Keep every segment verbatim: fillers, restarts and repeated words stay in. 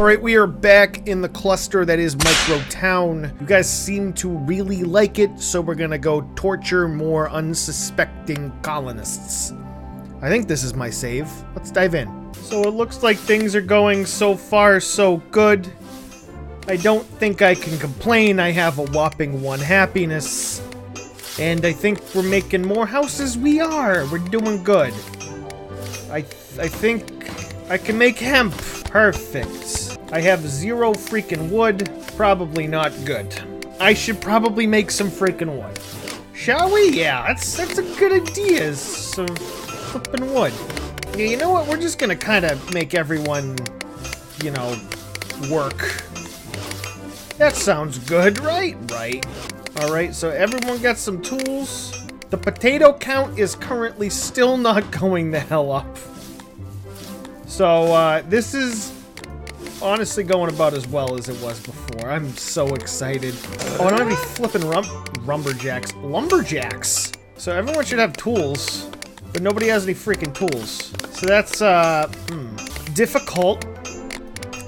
All right, we are back in the cluster that is MicroTown. You guys seem to really like it, so we're gonna go torture more unsuspecting colonists. I think this is my save. Let's dive in. So it looks like things are going so far so good. I don't think I can complain. I have a whopping one happiness. And I think we're making more houses. We are. We're doing good. I, I think I can make hemp. Perfect. I have zero freaking wood. Probably not good. I should probably make some freaking wood. Shall we? Yeah, that's that's a good idea. Some flipping wood. Yeah, you know what? We're just gonna kind of make everyone, you know, work. That sounds good, right? Right. All right. So everyone got some tools. The potato count is currently still not going the hell up. So uh, this is honestly going about as well as it was before. I'm so excited. Oh, and I'm gonna be flipping rum rumberjacks. Lumberjacks! So everyone should have tools, but nobody has any freaking tools. So that's, uh, hmm, difficult,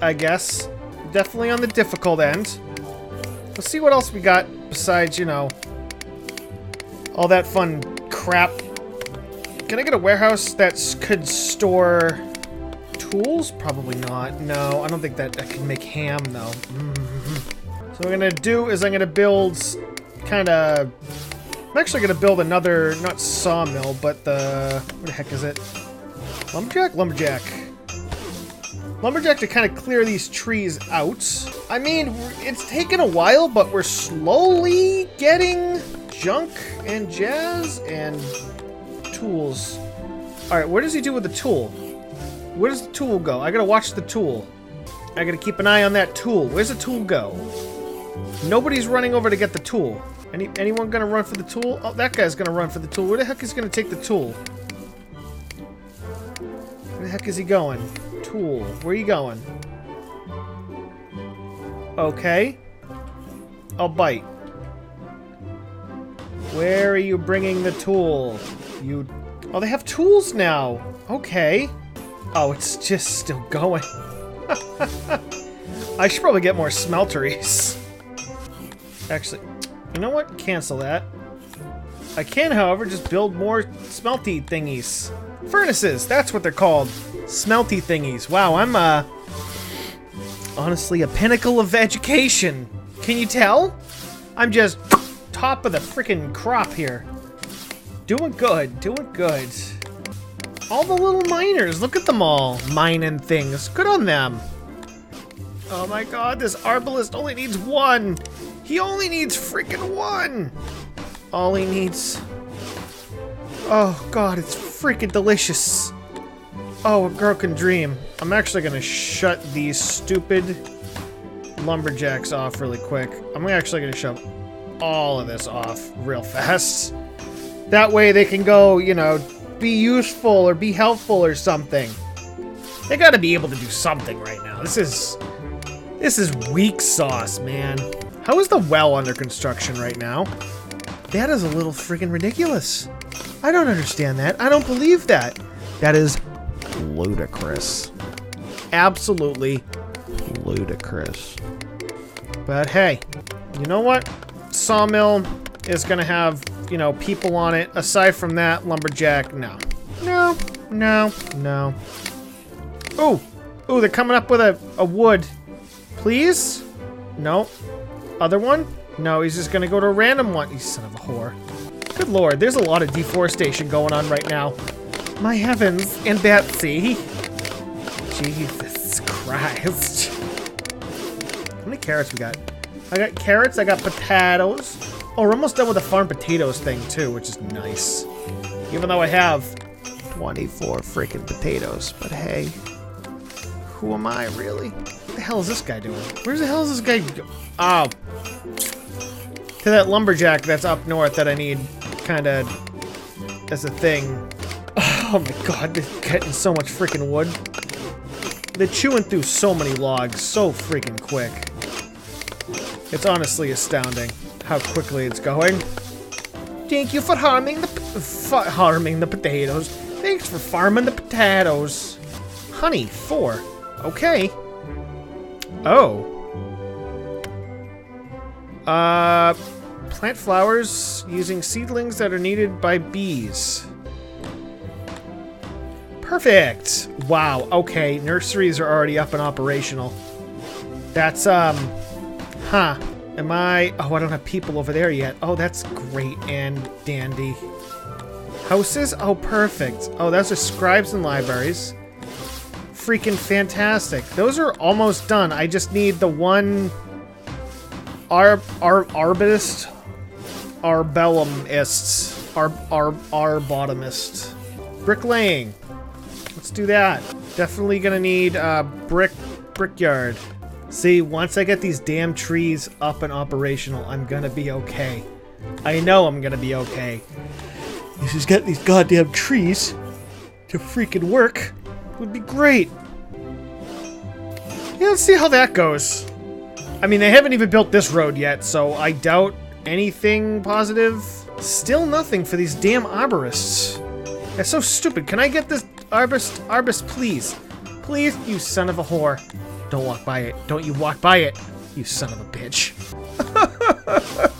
I guess. Definitely on the difficult end. Let's see what else we got besides, you know, all that fun crap. Can I get a warehouse that could store tools? Probably not. No, I don't think that I can make ham, though. Mm-hmm. So what I'm going to do is I'm going to build kind of... I'm actually going to build another, not sawmill, but the... What the heck is it? Lumberjack? Lumberjack. Lumberjack to kind of clear these trees out. I mean, it's taken a while, but we're slowly getting junk and jazz and tools. All right, what does he do with the tool? Where does the tool go? I gotta watch the tool. I gotta keep an eye on that tool. Where's the tool go? Nobody's running over to get the tool. Any anyone gonna run for the tool? Oh, that guy's gonna run for the tool. Where the heck is he gonna take the tool? Where the heck is he going? Tool. Where are you going? Okay. I'll bite. Where are you bringing the tool? You... Oh, they have tools now. Okay. Oh, it's just still going. I should probably get more smelteries. Actually, you know what? Cancel that. I can, however, just build more smelty thingies. Furnaces, that's what they're called. Smelty thingies. Wow, I'm, uh... honestly, a pinnacle of education. Can you tell? I'm just top of the freaking crop here. Doing good, doing good. All the little miners, look at them all mining things. Good on them. Oh my god, this arbalist only needs one. He only needs freaking one. All he needs. Oh god, it's freaking delicious. Oh, a girl can dream. I'm actually gonna shut these stupid lumberjacks off really quick. I'm actually gonna shove all of this off real fast. That way they can go, you know, be useful or be helpful or something. They gotta be able to do something right now. This is this is weak sauce, man. How is the well under construction right now? That is a little freaking ridiculous. I don't understand that. I don't believe that. That is ludicrous. Absolutely ludicrous. But hey, you know what? Sawmill is gonna have, you know, people on it. Aside from that, lumberjack, no. No, no, no. Ooh, ooh, they're coming up with a, a wood. Please? No. Other one? No, he's just gonna go to a random one. You son of a whore. Good lord, there's a lot of deforestation going on right now. My heavens, and Betsy. Jesus Christ. How many carrots we got? I got carrots, I got potatoes. Oh, we're almost done with the farm potatoes thing, too, which is nice. Even though I have twenty-four freaking potatoes, but hey, who am I, really? What the hell is this guy doing? Where the hell is this guy go? Oh. To that lumberjack that's up north that I need kind of as a thing. Oh my god, they're getting so much freaking wood. They're chewing through so many logs so freaking quick. It's honestly astounding how quickly it's going. Thank you for harming the for harming the potatoes. Thanks for farming the potatoes. Honey, four. Okay. Oh. Uh, plant flowers using seedlings that are needed by bees. Perfect. Wow. Okay. Nurseries are already up and operational. That's, um, huh. Am I? Oh, I don't have people over there yet. Oh, that's great and dandy. Houses? Oh, perfect. Oh, those are scribes and libraries. Freaking fantastic. Those are almost done. I just need the one Ar... Ar... Arborist? Arbellumist. Ar... Ar... Arbotomist. Bricklaying. Let's do that. Definitely gonna need, uh, brick... Brickyard. See, once I get these damn trees up and operational, I'm gonna be okay. I know I'm gonna be okay. This is getting these goddamn trees to freaking work. It would be great. Yeah, let's see how that goes. I mean, they haven't even built this road yet, so I doubt anything positive. Still nothing for these damn arborists. That's so stupid. Can I get this arborist, arborist, please? Please, you son of a whore. Don't walk by it. Don't you walk by it, you son of a bitch.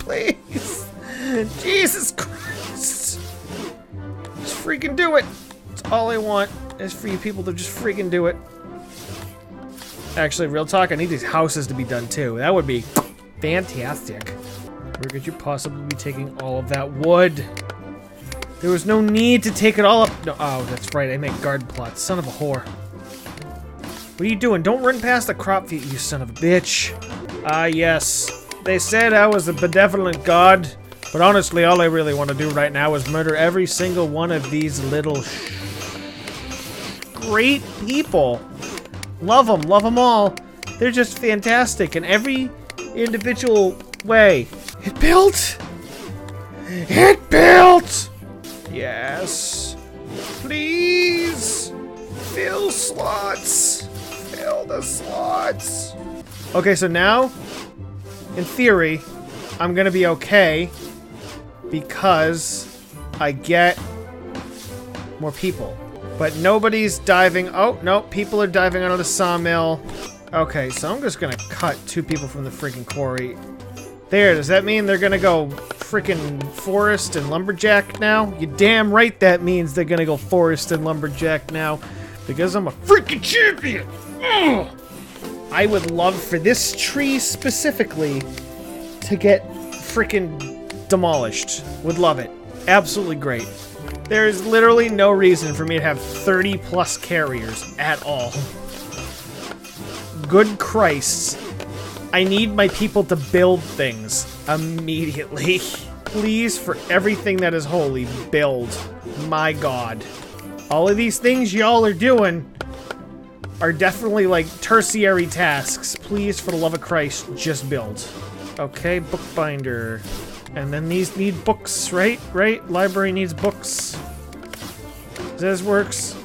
Please. Jesus Christ. Just freaking do it. That's all I want is for you people to just freaking do it. Actually, real talk, I need these houses to be done too. That would be fantastic. Where could you possibly be taking all of that wood? There was no need to take it all up. No, oh, that's right. I make garden plots. Son of a whore. What are you doing? Don't run past the crop feet, you son of a bitch. Ah, uh, yes. They said I was a benevolent god, but honestly, all I really want to do right now is murder every single one of these little sh great people. Love them. Love them all. They're just fantastic in every individual way. It built? It built! Yes. Please. Fill slots. Fill the slots. Okay, so now, in theory, I'm gonna be okay because I get more people. But nobody's diving. Oh, no, people are diving out of the sawmill. Okay, so I'm just gonna cut two people from the freaking quarry. There, does that mean they're gonna go freaking forest and lumberjack now? You damn right that means they're gonna go forest and lumberjack now. Because I'm a freaking champion! Ugh. I would love for this tree specifically to get freaking demolished. Would love it. Absolutely great. There is literally no reason for me to have thirty plus carriers at all. Good Christ. I need my people to build things immediately. Please, for everything that is holy, build. My God. All of these things y'all are doing are definitely like tertiary tasks. Please, for the love of Christ, just build. Okay, bookbinder. And then these need books, right? Right? Library needs books. This works.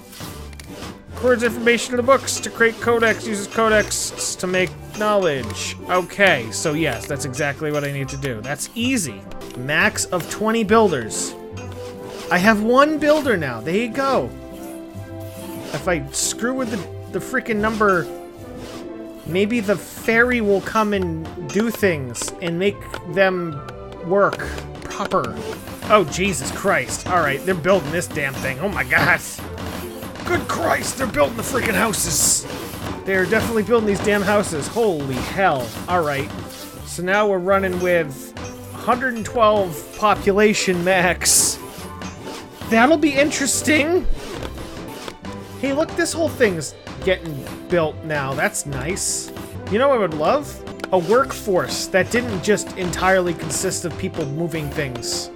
Records information in the books to create codex. Uses codex to make knowledge. Okay, so yes, that's exactly what I need to do. That's easy. Max of twenty builders. I have one builder now. There you go. If I screw with the, the freaking number, maybe the fairy will come and do things and make them work proper. Oh, Jesus Christ. All right, they're building this damn thing. Oh, my God. Good Christ, they're building the freaking houses. They're definitely building these damn houses. Holy hell. All right. So now we're running with one hundred twelve population max. That'll be interesting. Hey, look, this whole thing's getting built now. That's nice. You know what I would love? A workforce that didn't just entirely consist of people moving things.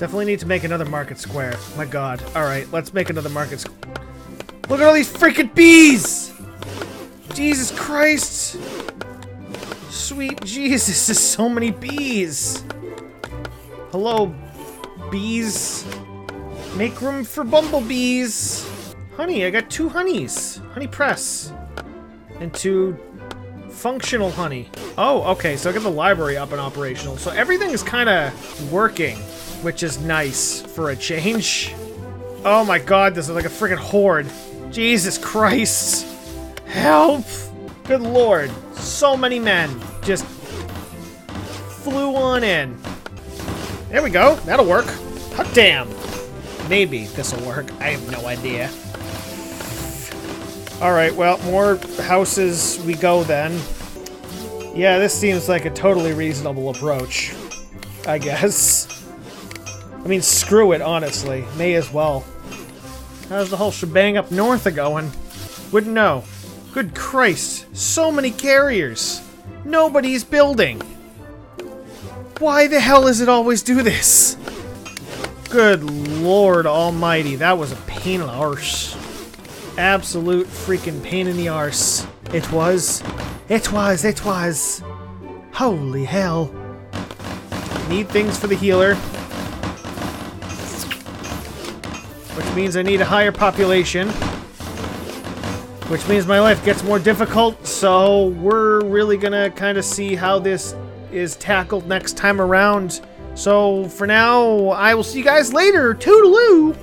Definitely need to make another market square. My God. All right, let's make another market square. Look at all these freaking bees! Jesus Christ! Sweet Jesus, there's so many bees! Hello, bees. Make room for bumblebees! Honey, I got two honeys. Honey press. And two functional honey. Oh, okay, so I got the library up and operational. So everything is kind of working, which is nice for a change. Oh my God, this is like a freaking horde. Jesus Christ. Help! Good Lord. so many men just flew on in. There we go. That'll work. Hot damn. Maybe this'll work. I have no idea. Alright, well, more houses we go then. Yeah, this seems like a totally reasonable approach, I guess. I mean, screw it, honestly. May as well. How's the whole shebang up north a-going? Wouldn't know. Good Christ, so many carriers. Nobody's building. Why the hell does it always do this? Good Lord almighty, that was a pain in the arse. Absolute freaking pain in the arse. It was. It was, it was. Holy hell. Need things for the healer. Which means I need a higher population. Which means my life gets more difficult, so we're really gonna kind of see how this is tackled next time around. So for now, I will see you guys later. Toodaloo!